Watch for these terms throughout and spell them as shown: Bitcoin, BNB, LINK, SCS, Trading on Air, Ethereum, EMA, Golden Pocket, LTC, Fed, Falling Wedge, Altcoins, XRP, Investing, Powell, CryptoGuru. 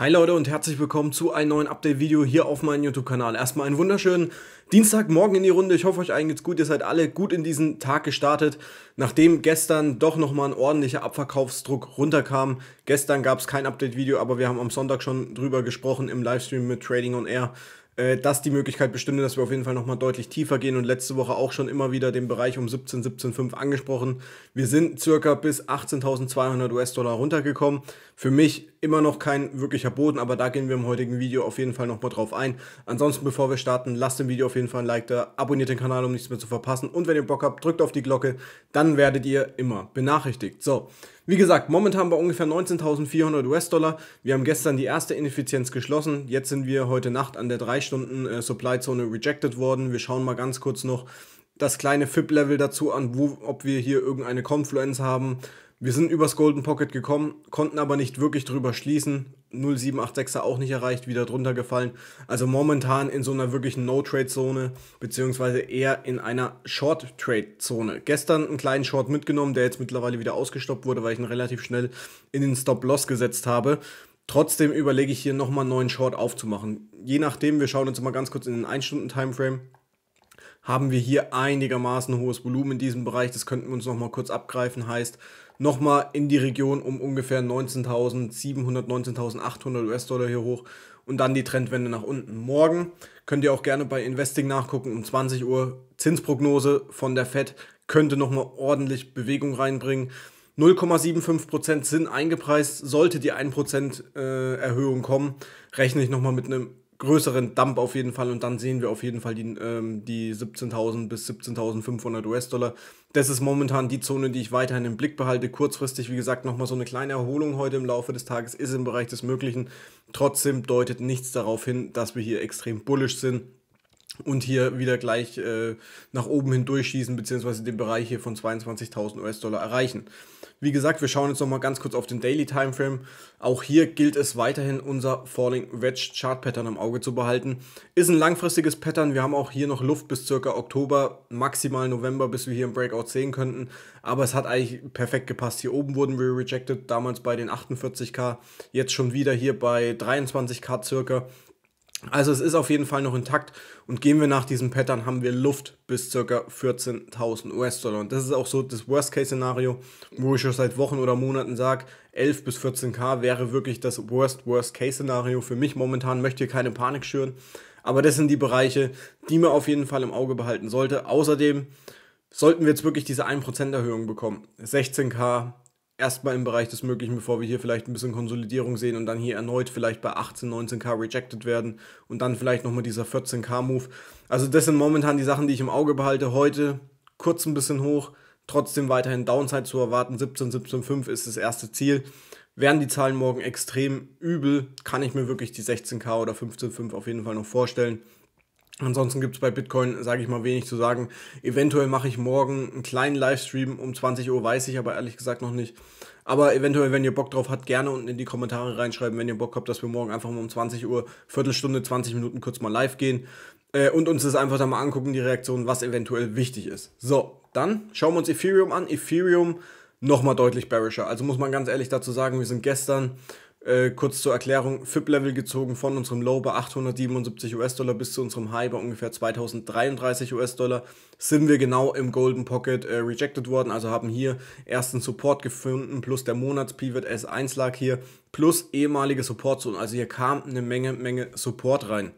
Hi Leute und herzlich willkommen zu einem neuen Update-Video hier auf meinem YouTube-Kanal. Erstmal einen wunderschönen Dienstagmorgen in die Runde. Ich hoffe, euch allen geht's gut. Ihr seid alle gut in diesen Tag gestartet, nachdem gestern doch nochmal ein ordentlicher Abverkaufsdruck runterkam. Gestern gab es kein Update-Video, aber wir haben am Sonntag schon drüber gesprochen im Livestream mit Trading on Air, dass die Möglichkeit bestünde, dass wir auf jeden Fall nochmal deutlich tiefer gehen und letzte Woche auch schon immer wieder den Bereich um 17,5 angesprochen. Wir sind circa bis 18.200 US-Dollar runtergekommen. Für mich immer noch kein wirklicher Boden, aber da gehen wir im heutigen Video auf jeden Fall nochmal drauf ein. Ansonsten, bevor wir starten, lasst dem Video auf jeden Fall ein Like da, abonniert den Kanal, um nichts mehr zu verpassen und wenn ihr Bock habt, drückt auf die Glocke, dann werdet ihr immer benachrichtigt. So, wie gesagt, momentan bei ungefähr 19.400 US-Dollar. Wir haben gestern die erste Ineffizienz geschlossen, jetzt sind wir heute Nacht an der 3-Stunden-Supply-Zone rejected worden. Wir schauen mal ganz kurz noch das kleine FIB-Level dazu an, ob wir hier irgendeine Confluence haben. Wir sind übers Golden Pocket gekommen, konnten aber nicht wirklich drüber schließen. 0,786er auch nicht erreicht, wieder drunter gefallen. Also momentan in so einer wirklichen No-Trade-Zone, beziehungsweise eher in einer Short-Trade-Zone. Gestern einen kleinen Short mitgenommen, der jetzt mittlerweile wieder ausgestoppt wurde, weil ich ihn relativ schnell in den Stop-Loss gesetzt habe. Trotzdem überlege ich hier nochmal einen neuen Short aufzumachen. Je nachdem, wir schauen uns mal ganz kurz in den 1-Stunden-Timeframe. Haben wir hier einigermaßen hohes Volumen in diesem Bereich. Das könnten wir uns nochmal kurz abgreifen. Heißt, nochmal in die Region um ungefähr 19.700, 19.800 US-Dollar hier hoch und dann die Trendwende nach unten. Morgen könnt ihr auch gerne bei Investing nachgucken um 20 Uhr. Zinsprognose von der Fed könnte nochmal ordentlich Bewegung reinbringen. 0,75% sind eingepreist. Sollte die 1% Erhöhung kommen, rechne ich nochmal mit einem größeren Dump auf jeden Fall und dann sehen wir auf jeden Fall die 17.000 bis 17.500 US-Dollar. Das ist momentan die Zone, die ich weiterhin im Blick behalte. Kurzfristig, wie gesagt, nochmal so eine kleine Erholung heute im Laufe des Tages ist im Bereich des Möglichen. Trotzdem deutet nichts darauf hin, dass wir hier extrem bullish sind und hier wieder gleich nach oben hindurch schießen, beziehungsweise den Bereich hier von 22.000 US-Dollar erreichen. Wie gesagt, wir schauen jetzt nochmal ganz kurz auf den Daily Timeframe. Auch hier gilt es weiterhin, unser Falling Wedge Chart Pattern im Auge zu behalten. Ist ein langfristiges Pattern, wir haben auch hier noch Luft bis circa Oktober, maximal November, bis wir hier im Breakout sehen könnten. Aber es hat eigentlich perfekt gepasst. Hier oben wurden wir rejected, damals bei den 48k, jetzt schon wieder hier bei 23k circa. Also es ist auf jeden Fall noch intakt und gehen wir nach diesem Pattern, haben wir Luft bis ca. 14.000 US-Dollar. Und das ist auch so das Worst-Case-Szenario, wo ich schon seit Wochen oder Monaten sage, 11 bis 14k wäre wirklich das Worst-Case-Szenario für mich momentan, möchte hier keine Panik schüren. Aber das sind die Bereiche, die man auf jeden Fall im Auge behalten sollte. Außerdem sollten wir jetzt wirklich diese 1% Erhöhung bekommen, 16k. Erstmal im Bereich des Möglichen, bevor wir hier vielleicht ein bisschen Konsolidierung sehen und dann hier erneut vielleicht bei 18, 19k rejected werden und dann vielleicht nochmal dieser 14k Move. Also das sind momentan die Sachen, die ich im Auge behalte. Heute kurz ein bisschen hoch, trotzdem weiterhin Downside zu erwarten. 17, 17,5 ist das erste Ziel. Wären die Zahlen morgen extrem übel, kann ich mir wirklich die 16k oder 15,5 auf jeden Fall noch vorstellen. Ansonsten gibt es bei Bitcoin, sage ich mal, wenig zu sagen. Eventuell mache ich morgen einen kleinen Livestream um 20 Uhr, weiß ich aber ehrlich gesagt noch nicht. Aber eventuell, wenn ihr Bock drauf habt, gerne unten in die Kommentare reinschreiben, wenn ihr Bock habt, dass wir morgen einfach mal um 20 Uhr, Viertelstunde, 20 Minuten kurz mal live gehen und uns das einfach dann mal angucken, die Reaktion, was eventuell wichtig ist. So, dann schauen wir uns Ethereum an. Ethereum nochmal deutlich bearisher. Also muss man ganz ehrlich dazu sagen, wir sind gestern... kurz zur Erklärung, FIB-Level gezogen von unserem Low bei 877 US-Dollar bis zu unserem High bei ungefähr 2033 US-Dollar, sind wir genau im Golden Pocket rejected worden, also haben hier ersten Support gefunden, plus der Monatspivot S1 lag hier, plus ehemalige Support-Zone, also hier kam eine Menge Support rein.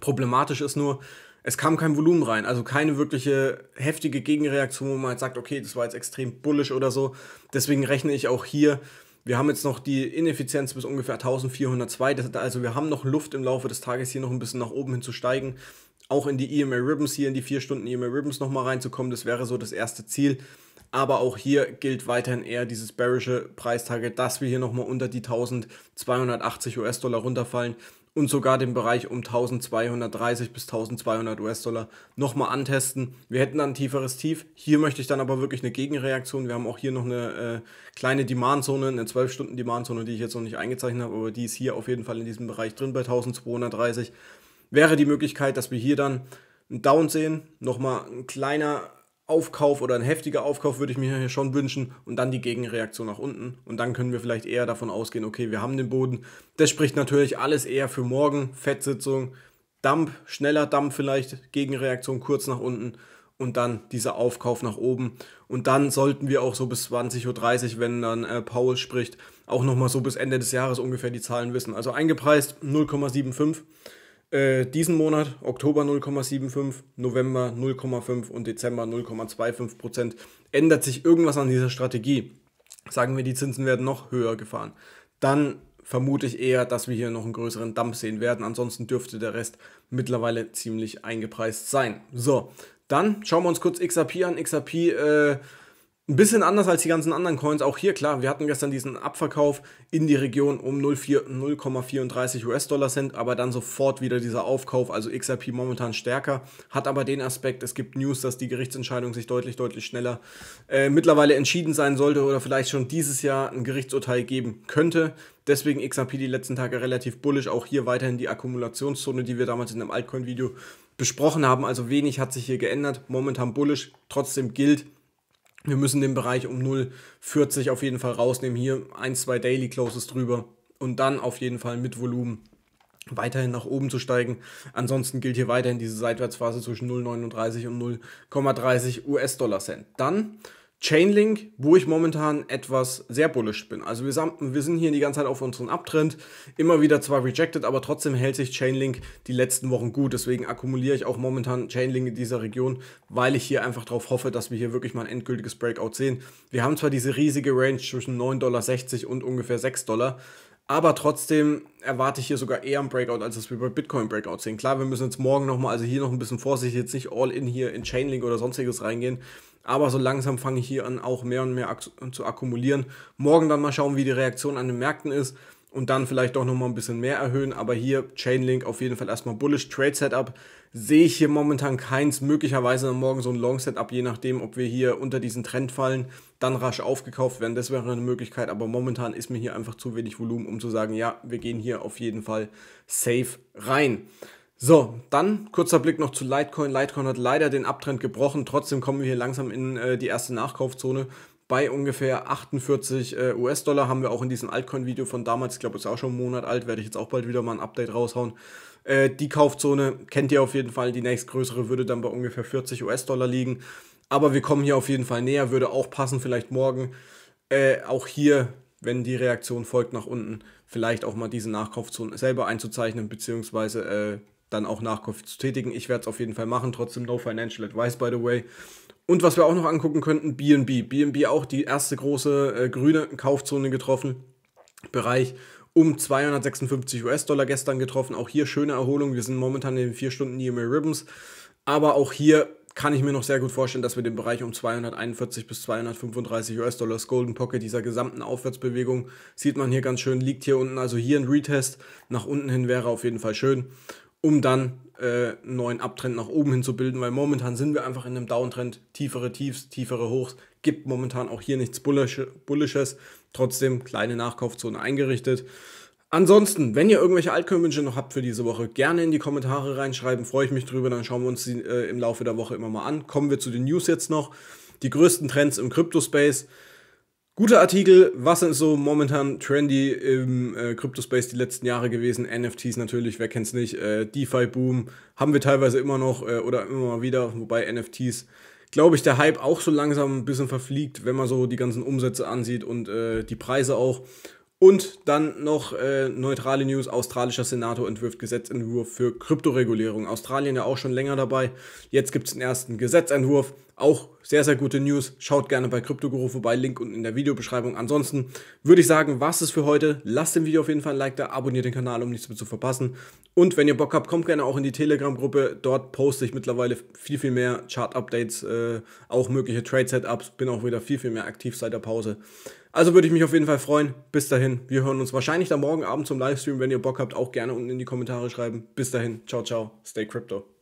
Problematisch ist nur, es kam kein Volumen rein, also keine wirkliche heftige Gegenreaktion, wo man halt sagt, okay, das war jetzt extrem bullish oder so, deswegen rechne ich auch hier. Wir haben jetzt noch die Ineffizienz bis ungefähr 1402, also wir haben noch Luft im Laufe des Tages hier noch ein bisschen nach oben hin zu steigen, auch in die EMA Ribbons, hier in die 4 Stunden EMA Ribbons nochmal reinzukommen, das wäre so das erste Ziel, aber auch hier gilt weiterhin eher dieses bearische Preistarget, dass wir hier nochmal unter die 1280 US-Dollar runterfallen und sogar den Bereich um 1230 bis 1200 US-Dollar nochmal antesten. Wir hätten dann ein tieferes Tief. Hier möchte ich dann aber wirklich eine Gegenreaktion. Wir haben auch hier noch eine kleine Demandzone, eine 12-Stunden-Demandzone, die ich jetzt noch nicht eingezeichnet habe, aber die ist hier auf jeden Fall in diesem Bereich drin bei 1230. Wäre die Möglichkeit, dass wir hier dann einen Down sehen, nochmal ein kleiner Aufkauf oder ein heftiger Aufkauf würde ich mir hier schon wünschen und dann die Gegenreaktion nach unten und dann können wir vielleicht eher davon ausgehen, okay, wir haben den Boden. Das spricht natürlich alles eher für morgen, Fed-Sitzung, Dump, schneller Dump vielleicht, Gegenreaktion kurz nach unten und dann dieser Aufkauf nach oben und dann sollten wir auch so bis 20.30 Uhr, wenn dann Powell spricht, auch nochmal so bis Ende des Jahres ungefähr die Zahlen wissen. Also eingepreist 0,75. Diesen Monat, Oktober 0,75, November 0,5 und Dezember 0,25%, ändert sich irgendwas an dieser Strategie. Sagen wir, die Zinsen werden noch höher gefahren. Dann vermute ich eher, dass wir hier noch einen größeren Dump sehen werden. Ansonsten dürfte der Rest mittlerweile ziemlich eingepreist sein. So, dann schauen wir uns kurz XRP an. XRP, ein bisschen anders als die ganzen anderen Coins, auch hier klar, wir hatten gestern diesen Abverkauf in die Region um 0,34 US-Dollar Cent, aber dann sofort wieder dieser Aufkauf, also XRP momentan stärker, hat aber den Aspekt, es gibt News, dass die Gerichtsentscheidung sich deutlich schneller mittlerweile entschieden sein sollte oder vielleicht schon dieses Jahr ein Gerichtsurteil geben könnte. Deswegen XRP die letzten Tage relativ bullisch, auch hier weiterhin die Akkumulationszone, die wir damals in einem Altcoin-Video besprochen haben, also wenig hat sich hier geändert, momentan bullisch, trotzdem gilt, wir müssen den Bereich um 0,40 auf jeden Fall rausnehmen. Hier 1-2 Daily Closes drüber und dann auf jeden Fall mit Volumen weiterhin nach oben zu steigen. Ansonsten gilt hier weiterhin diese Seitwärtsphase zwischen 0,39 und 0,30 US-Dollar Cent. Dann Chainlink, wo ich momentan etwas sehr bullish bin. Also wir sind hier die ganze Zeit auf unseren Abtrend, immer wieder zwar rejected, aber trotzdem hält sich Chainlink die letzten Wochen gut. Deswegen akkumuliere ich auch momentan Chainlink in dieser Region, weil ich hier einfach darauf hoffe, dass wir hier wirklich mal ein endgültiges Breakout sehen. Wir haben zwar diese riesige Range zwischen 9,60 $ und ungefähr 6 Dollar, aber trotzdem erwarte ich hier sogar eher ein Breakout, als dass wir bei Bitcoin Breakout sehen. Klar, wir müssen jetzt morgen nochmal, also hier noch ein bisschen vorsichtig, jetzt nicht all in hier in Chainlink oder sonstiges reingehen, aber so langsam fange ich hier an, auch mehr und mehr zu akkumulieren. Morgen dann mal schauen, wie die Reaktion an den Märkten ist und dann vielleicht doch nochmal ein bisschen mehr erhöhen, aber hier Chainlink auf jeden Fall erstmal bullish. Trade Setup sehe ich hier momentan keins, möglicherweise dann morgen so ein Long Setup, je nachdem, ob wir hier unter diesen Trend fallen, dann rasch aufgekauft werden, das wäre eine Möglichkeit, aber momentan ist mir hier einfach zu wenig Volumen, um zu sagen, ja, wir gehen hier auf jeden Fall safe rein. So, dann kurzer Blick noch zu Litecoin. Litecoin hat leider den Abtrend gebrochen, trotzdem kommen wir hier langsam in die erste Nachkaufzone. Bei ungefähr 48 US-Dollar haben wir auch in diesem Altcoin-Video von damals, ich glaube, ist auch schon einen Monat alt, werde ich jetzt auch bald wieder mal ein Update raushauen. Die Kaufzone kennt ihr auf jeden Fall, die nächstgrößere würde dann bei ungefähr 40 US-Dollar liegen. Aber wir kommen hier auf jeden Fall näher, würde auch passen, vielleicht morgen auch hier, wenn die Reaktion folgt nach unten, vielleicht auch mal diese Nachkaufzone selber einzuzeichnen, beziehungsweise dann auch Nachkauf zu tätigen. Ich werde es auf jeden Fall machen, trotzdem no financial advice by the way. Und was wir auch noch angucken könnten, BNB. BNB auch die erste große grüne Kaufzone getroffen, Bereich um 256 US-Dollar gestern getroffen. Auch hier schöne Erholung, wir sind momentan in den 4 Stunden EMA Ribbons, aber auch hier kann ich mir noch sehr gut vorstellen, dass wir den Bereich um 241 bis 235 US-Dollar Golden Pocket dieser gesamten Aufwärtsbewegung, sieht man hier ganz schön, liegt hier unten, also hier ein Retest, nach unten hin wäre auf jeden Fall schön, um dann einen neuen Abtrend nach oben hin zu bilden, weil momentan sind wir einfach in einem Downtrend, tiefere Tiefs, tiefere Hochs, gibt momentan auch hier nichts Bullisches, trotzdem kleine Nachkaufzone eingerichtet. Ansonsten, wenn ihr irgendwelche Altcoin-Wünsche noch habt für diese Woche, gerne in die Kommentare reinschreiben, freue ich mich drüber, dann schauen wir uns die im Laufe der Woche immer mal an. Kommen wir zu den News jetzt noch, die größten Trends im Crypto-Space. Guter Artikel, was ist so momentan trendy im Crypto-Space die letzten Jahre gewesen, NFTs natürlich, wer kennt's nicht, DeFi-Boom haben wir teilweise immer noch oder immer mal wieder, wobei NFTs, glaube ich, der Hype auch so langsam ein bisschen verfliegt, wenn man so die ganzen Umsätze ansieht und die Preise auch. Und dann noch neutrale News, australischer Senator entwirft Gesetzentwurf für Kryptoregulierung. Australien ja auch schon länger dabei, jetzt gibt es den ersten Gesetzentwurf, auch sehr gute News. Schaut gerne bei CryptoGuru vorbei, Link unten in der Videobeschreibung. Ansonsten würde ich sagen, was ist für heute. Lasst dem Video auf jeden Fall ein Like da, abonniert den Kanal, um nichts mehr zu verpassen. Und wenn ihr Bock habt, kommt gerne auch in die Telegram-Gruppe, dort poste ich mittlerweile viel mehr Chart-Updates, auch mögliche Trade-Setups, bin auch wieder viel mehr aktiv seit der Pause. Also würde ich mich auf jeden Fall freuen. Bis dahin, wir hören uns wahrscheinlich dann morgen Abend zum Livestream. Wenn ihr Bock habt, auch gerne unten in die Kommentare schreiben. Bis dahin, ciao, ciao, stay crypto.